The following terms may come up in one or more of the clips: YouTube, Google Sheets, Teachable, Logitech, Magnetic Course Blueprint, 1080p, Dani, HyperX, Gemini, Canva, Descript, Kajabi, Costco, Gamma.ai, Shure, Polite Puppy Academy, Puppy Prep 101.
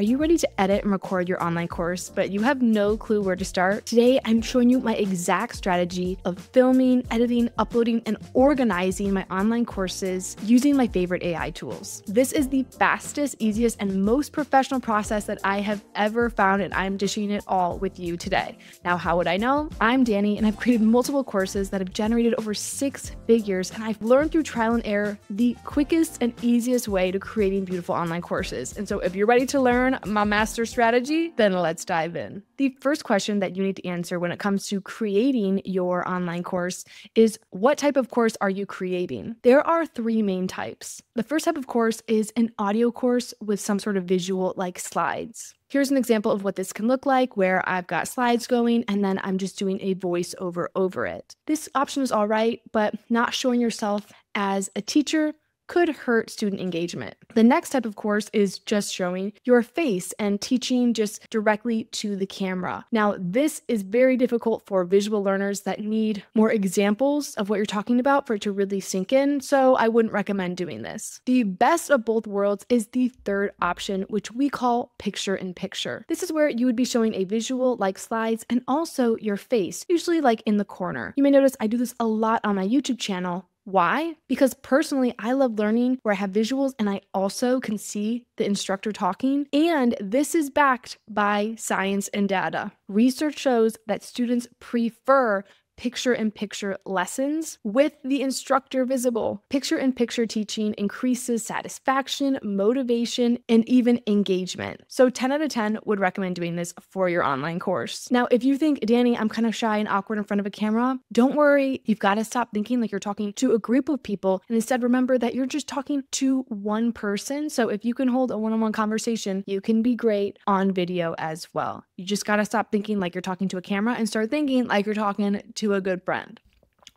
Are you ready to edit and record your online course, but you have no clue where to start? Today, I'm showing you my exact strategy of filming, editing, uploading, and organizing my online courses using my favorite AI tools. This is the fastest, easiest, and most professional process that I have ever found, and I'm dishing it all with you today. Now, how would I know? I'm Dani, and I've created multiple courses that have generated over 6 figures, and I've learned through trial and error the quickest and easiest way to creating beautiful online courses. And so if you're ready to learn my master strategy, then let's dive in. The first question that you need to answer when it comes to creating your online course is, what type of course are you creating? There are 3 main types. The first type of course is an audio course with some sort of visual like slides. Here's an example of what this can look like, where I've got slides going and then I'm just doing a voiceover over it. This option is all right, but not showing yourself as a teacher could hurt student engagement. The next type of course is just showing your face and teaching just directly to the camera. Now, this is very difficult for visual learners that need more examples of what you're talking about for it to really sink in, so I wouldn't recommend doing this. The best of both worlds is the third option, which we call picture-in-picture. This is where you would be showing a visual like slides and also your face, usually like in the corner. You may notice I do this a lot on my YouTube channel. Why? Because personally, I love learning where I have visuals and I also can see the instructor talking. And this is backed by science and data. Research shows that students prefer picture-in-picture lessons with the instructor visible. Picture-in-picture teaching increases satisfaction, motivation, and even engagement. So 10 out of 10 would recommend doing this for your online course. Now, if you think, Dani, I'm kind of shy and awkward in front of a camera, don't worry. You've got to stop thinking like you're talking to a group of people and instead remember that you're just talking to one person. So if you can hold a one-on-one conversation, you can be great on video as well. You just got to stop thinking like you're talking to a camera and start thinking like you're talking to a good friend.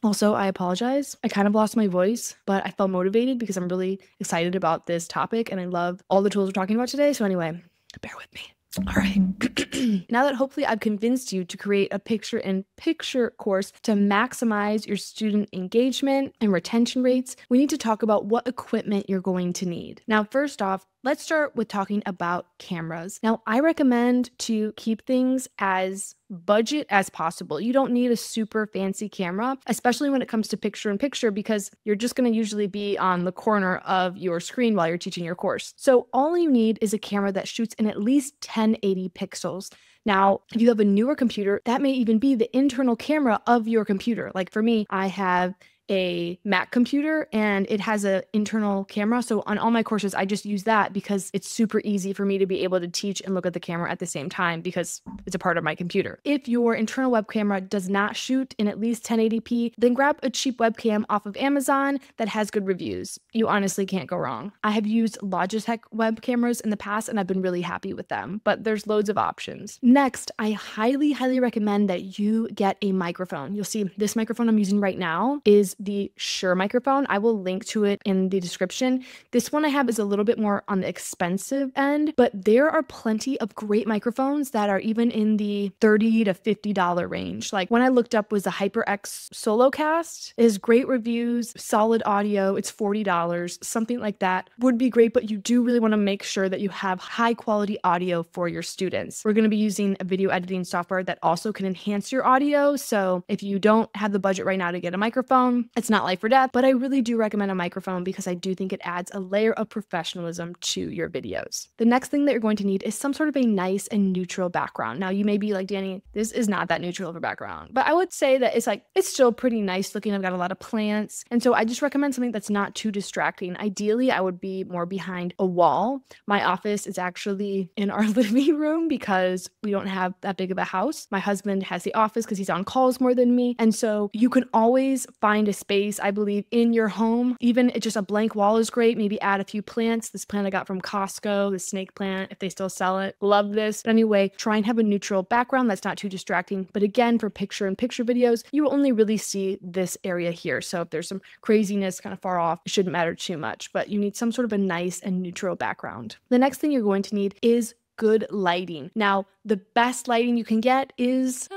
Also, I apologize. I kind of lost my voice, but I felt motivated because I'm really excited about this topic and I love all the tools we're talking about today. So anyway, bear with me. All right. Now that hopefully I've convinced you to create a picture-in-picture course to maximize your student engagement and retention rates, we need to talk about what equipment you're going to need. Now, first off, let's start with talking about cameras. Now, I recommend to keep things as budget as possible. You don't need a super fancy camera, especially when it comes to picture-in-picture, because you're just going to usually be on the corner of your screen while you're teaching your course. So all you need is a camera that shoots in at least 1080 pixels. Now, if you have a newer computer, that may even be the internal camera of your computer. Like for me, I have a Mac computer and it has an internal camera. So on all my courses, I just use that because it's super easy for me to be able to teach and look at the camera at the same time because it's a part of my computer. If your internal web camera does not shoot in at least 1080p, then grab a cheap webcam off of Amazon that has good reviews. You honestly can't go wrong. I have used Logitech web cameras in the past and I've been really happy with them, but there's loads of options. Next, I highly recommend that you get a microphone. You'll see this microphone I'm using right now is the Shure microphone. I will link to it in the description. This one I have is a little bit more on the expensive end, but there are plenty of great microphones that are even in the $30 to $50 range. Like one I looked up was the HyperX Solocast. It has great reviews, solid audio. It's $40, something like that would be great, but you do really want to make sure that you have high quality audio for your students. We're going to be using a video editing software that also can enhance your audio. So if you don't have the budget right now to get a microphone, it's not life or death, but I really do recommend a microphone because I do think it adds a layer of professionalism to your videos. The next thing that you're going to need is some sort of a nice and neutral background. Now you may be like, Dani, this is not that neutral of a background, but I would say that it's still pretty nice looking. I've got a lot of plants. And so I just recommend something that's not too distracting. Ideally, I would be more behind a wall. My office is actually in our living room because we don't have that big of a house. My husband has the office because he's on calls more than me. And so you can always find a space, I believe, in your home. Even just a blank wall is great. Maybe add a few plants. This plant I got from Costco, the snake plant, if they still sell it. Love this. But anyway, try and have a neutral background that's not too distracting. But again, for picture-in-picture videos, you will only really see this area here. So if there's some craziness kind of far off, it shouldn't matter too much, but you need some sort of a nice and neutral background. The next thing you're going to need is good lighting. Now, the best lighting you can get is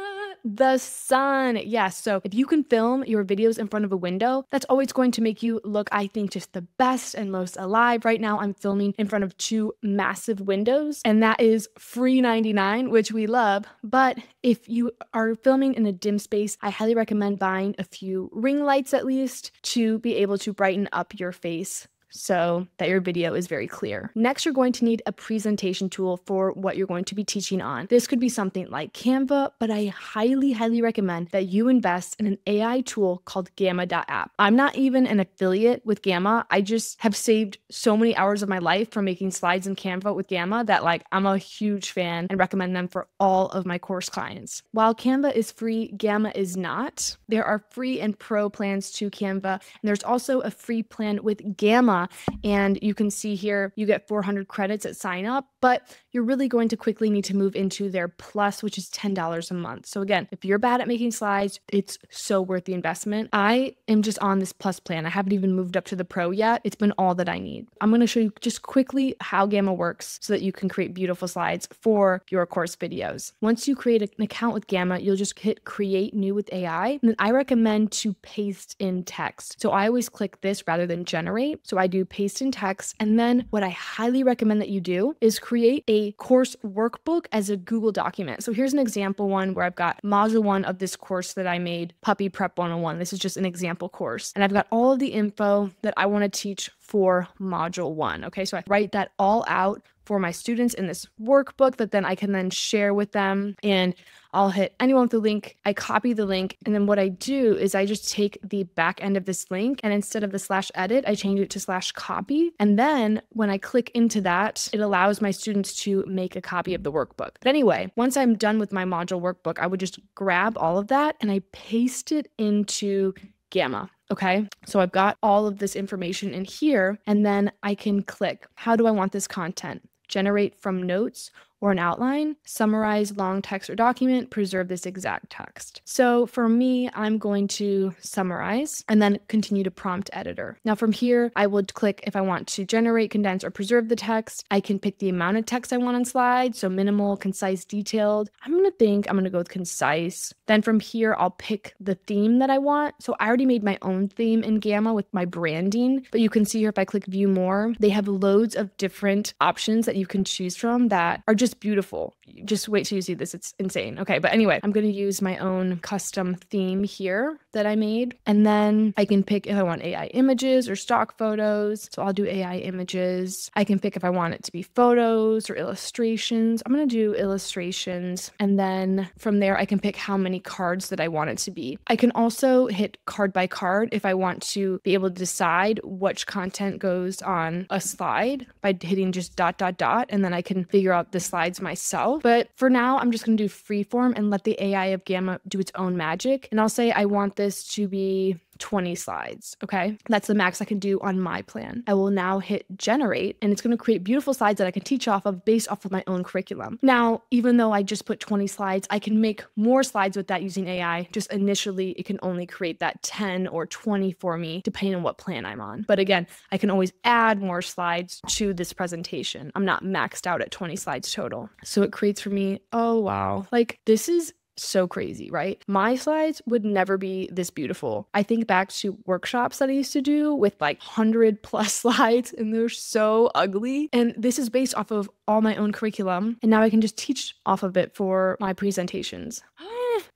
the sun. Yes. So if you can film your videos in front of a window, that's always going to make you look, I think, just the best and most alive. Right now, I'm filming in front of two massive windows, and that is free $99, which we love. But if you are filming in a dim space, I highly recommend buying a few ring lights at least to be able to brighten up your face so that your video is very clear. Next, you're going to need a presentation tool for what you're going to be teaching on. This could be something like Canva, but I highly, highly recommend that you invest in an AI tool called Gamma.app. I'm not even an affiliate with Gamma. I just have saved so many hours of my life from making slides in Canva with Gamma that I'm a huge fan and recommend them for all of my course clients. While Canva is free, Gamma is not. There are free and pro plans to Canva, and there's also a free plan with Gamma. And you can see here, you get 400 credits at sign up, but you're really going to quickly need to move into their plus, which is $10 a month. So again, if you're bad at making slides, it's so worth the investment. I am just on this plus plan. I haven't even moved up to the pro yet. It's been all that I need. I'm going to show you just quickly how Gamma works so that you can create beautiful slides for your course videos. Once you create an account with Gamma, you'll just hit create new with AI. And then I recommend to paste in text. So I always click this rather than generate. So I do paste in text. And then what I highly recommend that you do is create a course workbook as a Google document. So here's an example one where I've got module one of this course that I made, Puppy Prep 101. This is just an example course. And I've got all of the info that I want to teach for module one. Okay, so I write that all out for my students in this workbook that then I can then share with them, and I'll hit anyone with the link. I copy the link, and then what I do is I just take the back end of this link, and instead of the /edit, I change it to /copy. And then when I click into that, it allows my students to make a copy of the workbook. But anyway, once I'm done with my module workbook, I would just grab all of that and I paste it into Gamma. Okay, so I've got all of this information in here, and then I can click, how do I want this content? Generate from notes or an outline, summarize long text or document, preserve this exact text. So for me, I'm going to summarize and then continue to prompt editor. Now from here, I would click if I want to generate, condense, or preserve the text. I can pick the amount of text I want on slides. So minimal, concise, detailed. I'm gonna go with concise. Then from here, I'll pick the theme that I want. So I already made my own theme in Gamma with my branding, but you can see here if I click view more, they have loads of different options that you can choose from that are just beautiful. Just wait till you see this. It's insane. Okay. But anyway, I'm going to use my own custom theme here that I made. And then I can pick if I want AI images or stock photos. So I'll do AI images. I can pick if I want it to be photos or illustrations. I'm going to do illustrations. And then from there, I can pick how many cards that I want it to be. I can also hit card by card if I want to be able to decide which content goes on a slide by hitting just ... And then I can figure out the slides myself. But for now, I'm just going to do freeform and let the AI of Gamma do its own magic. And I'll say I want this to be 20 slides. Okay. That's the max I can do on my plan. I will now hit generate, and it's going to create beautiful slides that I can teach off of based off of my own curriculum. Now, even though I just put 20 slides, I can make more slides with that using AI. Just initially, it can only create that 10 or 20 for me, depending on what plan I'm on. But again, I can always add more slides to this presentation. I'm not maxed out at 20 slides total. So it creates for me, oh, wow. Like, this is so crazy, right? My slides would never be this beautiful. I think back to workshops that I used to do with 100+ slides, and they're so ugly. And this is based off of all my own curriculum. And now I can just teach off of it for my presentations.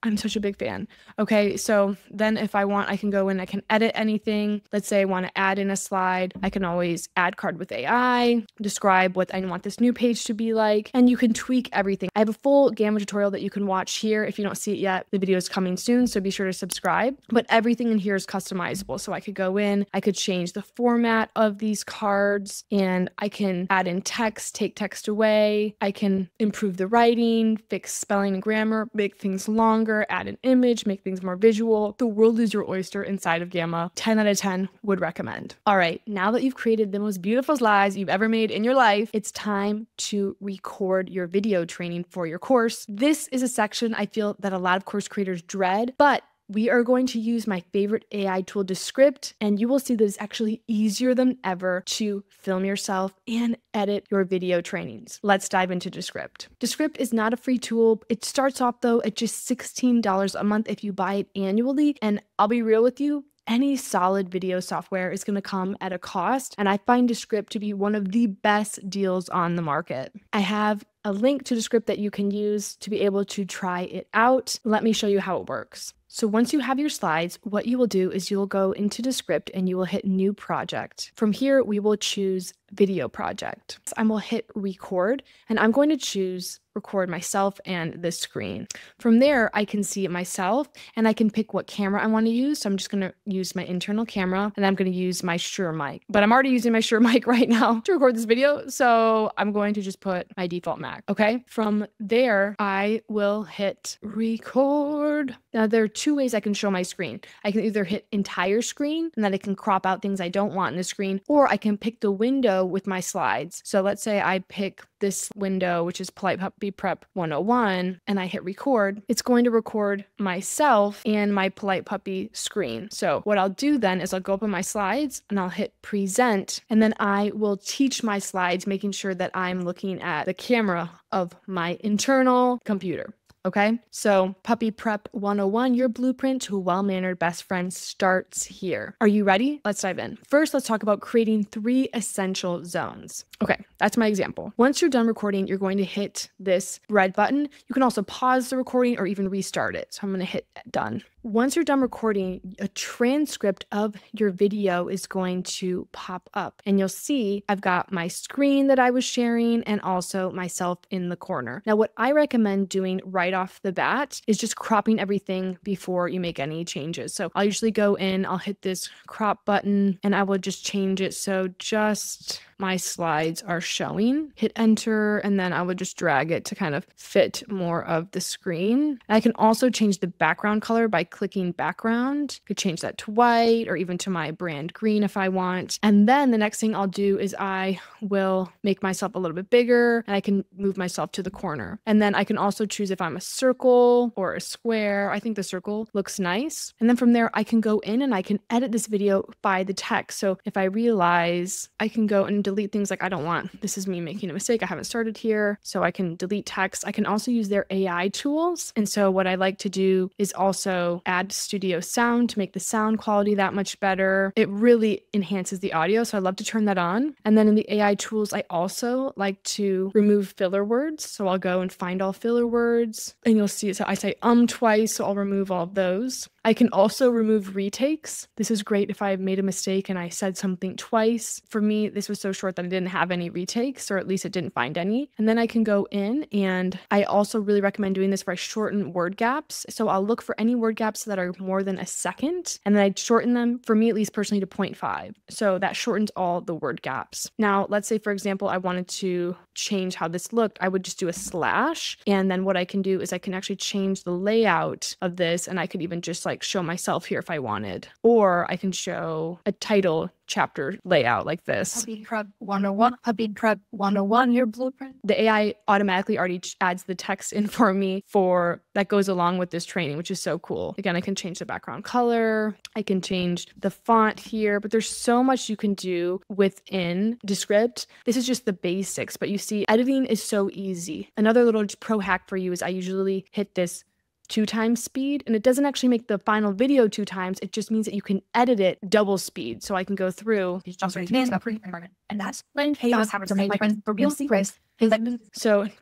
I'm such a big fan. Okay, so then if I want, I can go in, I can edit anything. Let's say I want to add in a slide. I can always add card with AI, describe what I want this new page to be like, and you can tweak everything. I have a full Gamma tutorial that you can watch here. If you don't see it yet, the video is coming soon, so be sure to subscribe. But everything in here is customizable. So I could go in, I could change the format of these cards, and I can add in text, take text away. I can improve the writing, fix spelling and grammar, make things longer, add an image, make things more visual. The world is your oyster inside of Gamma. 10 out of 10 would recommend. All right, now that you've created the most beautiful slides you've ever made in your life, it's time to record your video training for your course. This is a section I feel that a lot of course creators dread, but we are going to use my favorite AI tool, Descript, and you will see that it's actually easier than ever to film yourself and edit your video trainings. Let's dive into Descript. Descript is not a free tool. It starts off though at just $16 a month if you buy it annually. And I'll be real with you, any solid video software is going to come at a cost, and I find Descript to be one of the best deals on the market. I have a link to Descript that you can use to be able to try it out. Let me show you how it works. So once you have your slides, what you will do is you will go into Descript and you will hit new project. From here, we will choose video project. So I will hit record, and I'm going to choose record myself and this screen. From there, I can see it myself and I can pick what camera I want to use. So I'm just going to use my internal camera, and I'm going to use my Shure mic, but I'm already using my Shure mic right now to record this video. So I'm going to just put my default Mac. Okay. From there, I will hit record. Now there are two ways I can show my screen. I can either hit entire screen, and then I can crop out things I don't want in the screen, or I can pick the window with my slides. So let's say I pick this window, which is Polite Puppy Prep 101, and I hit record. It's going to record myself and my Polite Puppy screen. So what I'll do then is I'll go up on my slides and I'll hit present, and then I will teach my slides, making sure that I'm looking at the camera of my internal computer. Okay, so Puppy Prep 101, your blueprint to a well-mannered best friend starts here. Are you ready? Let's dive in. First, let's talk about creating 3 essential zones. Okay, that's my example. Once you're done recording, you're going to hit this red button. You can also pause the recording or even restart it. So I'm going to hit done. Once you're done recording, a transcript of your video is going to pop up, and you'll see I've got my screen that I was sharing and also myself in the corner. Now, what I recommend doing right off the bat is just cropping everything before you make any changes. So I'll usually go in, I'll hit this crop button, and I will just change it so just my slides are showing. Hit enter, and then I would just drag it to kind of fit more of the screen. And I can also change the background color by clicking background. I could change that to white or even to my brand green if I want. And then the next thing I'll do is I will make myself a little bit bigger, and I can move myself to the corner. And then I can also choose if I'm a circle or a square. I think the circle looks nice. And then from there, I can go in and I can edit this video by the text. So if I realize, I can go and delete things like I don't want. This is me making a mistake. I haven't started here. So I can delete text. I can also use their AI tools. And so what I like to do is also add studio sound to make the sound quality that much better. It really enhances the audio. So I love to turn that on. And then in the AI tools, I also like to remove filler words. So I'll go and find all filler words, and you'll see. So I say twice. So I'll remove all of those. I can also remove retakes. This is great if I've made a mistake and I said something twice. For me, this was so short that I didn't have any retakes, or at least it didn't find any. And then I can go in, and I also really recommend doing this where I shorten word gaps. So I'll look for any word gaps that are more than a second, and then I shorten them, for me at least personally, to 0.5. So that shortens all the word gaps. Now, let's say, for example, I wanted to change how this looked. I would just do a slash. And then what I can do is I can actually change the layout of this, and I could even just like show myself here if I wanted, or I can show a title chapter layout like this. Puppy Prep 101, Puppy Prep 101, your blueprint. The AI automatically already adds the text in for me for that goes along with this training, which is so cool. Again, I can change the background color. I can change the font here, but there's so much you can do within Descript. This is just the basics, but you see editing is so easy. Another little pro hack for you is I usually hit this 2x speed, and it doesn't actually make the final video 2x. It just means that you can edit it double speed. So I can go through. So it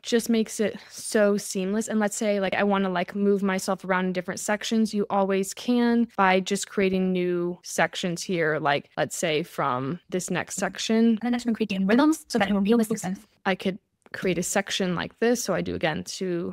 just makes it so seamless. And let's say like I want to like move myself around in different sections. You always can by just creating new sections here. Like let's say from this next section. And the next one, creating rhythms so that it will be realistic. I could create a section like this. So I do again two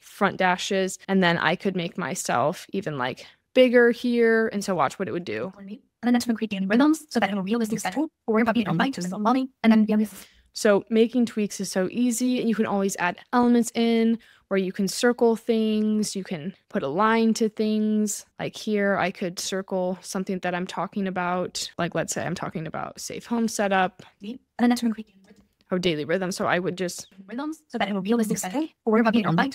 front dashes, and then I could make myself even like bigger here. And so watch what it would do. And then that's when creating rhythms so that it will realistic central or puppy on bite to money. And then the so making tweaks is so easy, and you can always add elements in where you can circle things, you can put a line to things. Like here, I could circle something that I'm talking about. Like let's say I'm talking about safe home setup. And then that's when creating our daily rhythm. So I would just rhythms so that in a realistic setting or about being online.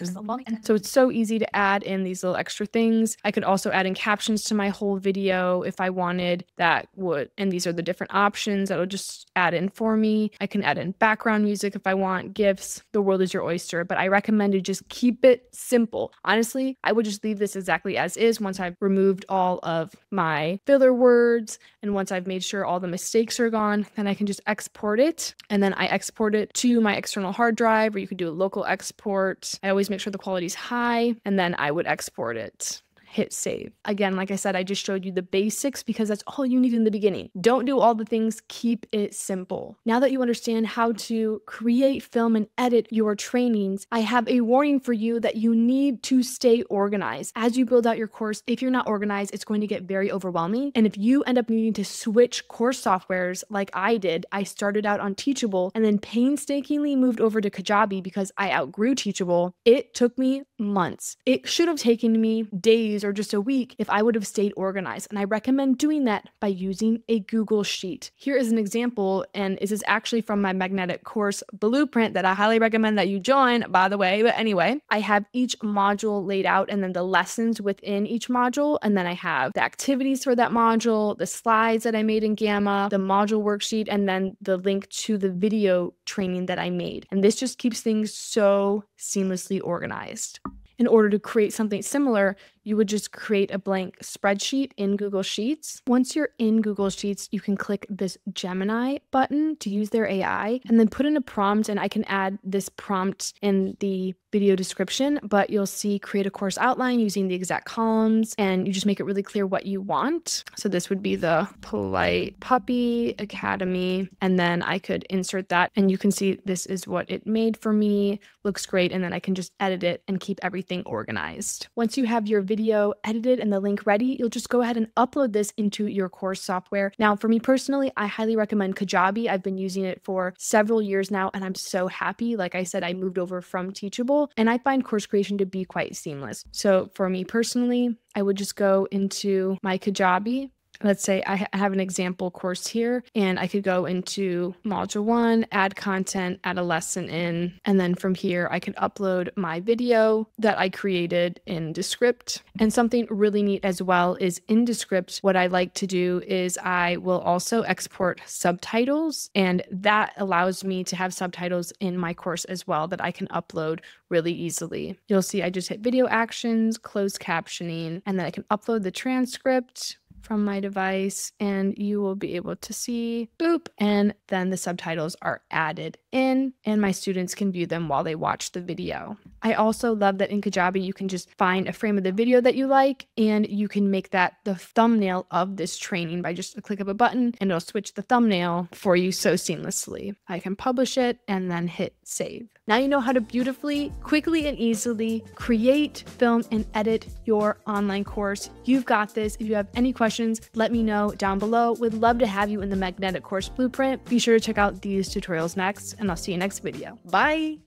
So it's so easy to add in these little extra things. I could also add in captions to my whole video if I wanted. That would, and these are the different options that'll just add in for me. I can add in background music if I want, GIFs, the world is your oyster, but I recommend to just keep it simple. Honestly, I would just leave this exactly as is once I've removed all of my filler words. And once I've made sure all the mistakes are gone, then I can just export it. And then I export it to my external hard drive, or you could do a local export. I always make sure the quality is high, and then I would export it. Hit save. Again, like I said, I just showed you the basics because that's all you need in the beginning. Don't do all the things. Keep it simple. Now that you understand how to create, film, and edit your trainings, I have a warning for you that you need to stay organized. As you build out your course, if you're not organized, it's going to get very overwhelming. And if you end up needing to switch course softwares like I did, I started out on Teachable and then painstakingly moved over to Kajabi because I outgrew Teachable. It took me months. It should have taken me days or just a week if I would have stayed organized. And I recommend doing that by using a Google Sheet. Here is an example, and this is actually from my Magnetic Course Blueprint that I highly recommend that you join, by the way. But anyway, I have each module laid out and then the lessons within each module. And then I have the activities for that module, the slides that I made in Gamma, the module worksheet, and then the link to the video training that I made. And this just keeps things so seamlessly organized. In order to create something similar, you would just create a blank spreadsheet in Google Sheets. Once you're in Google Sheets, you can click this Gemini button to use their AI and then put in a prompt, and I can add this prompt in the video description, but you'll see create a course outline using the exact columns, and you just make it really clear what you want. So this would be the Polite Puppy Academy, and then I could insert that, and you can see this is what it made for me. Looks great, and then I can just edit it and keep everything organized. Once you have your video edited and the link ready, you'll just go ahead and upload this into your course software. Now, for me personally, I highly recommend Kajabi. I've been using it for several years now, and I'm so happy. Like I said, I moved over from Teachable, and I find course creation to be quite seamless. So for me personally, I would just go into my Kajabi. Let's say I have an example course here, and I could go into module 1, add content, add a lesson in, and then from here I could upload my video that I created in Descript. And something really neat as well is in Descript, what I like to do is I will also export subtitles, and that allows me to have subtitles in my course as well that I can upload really easily. You'll see I just hit video actions, closed captioning, and then I can upload the transcript from my device, and you will be able to see, boop, and then the subtitles are added in, and my students can view them while they watch the video. I also love that in Kajabi, you can just find a frame of the video that you like, and you can make that the thumbnail of this training by just a click of a button, and it'll switch the thumbnail for you so seamlessly. I can publish it and then hit save. Now you know how to beautifully, quickly, and easily create, film, and edit your online course. You've got this. If you have any questions, let me know down below. Would love to have you in the Magnetic Course Blueprint. Be sure to check out these tutorials next, and I'll see you next video. Bye!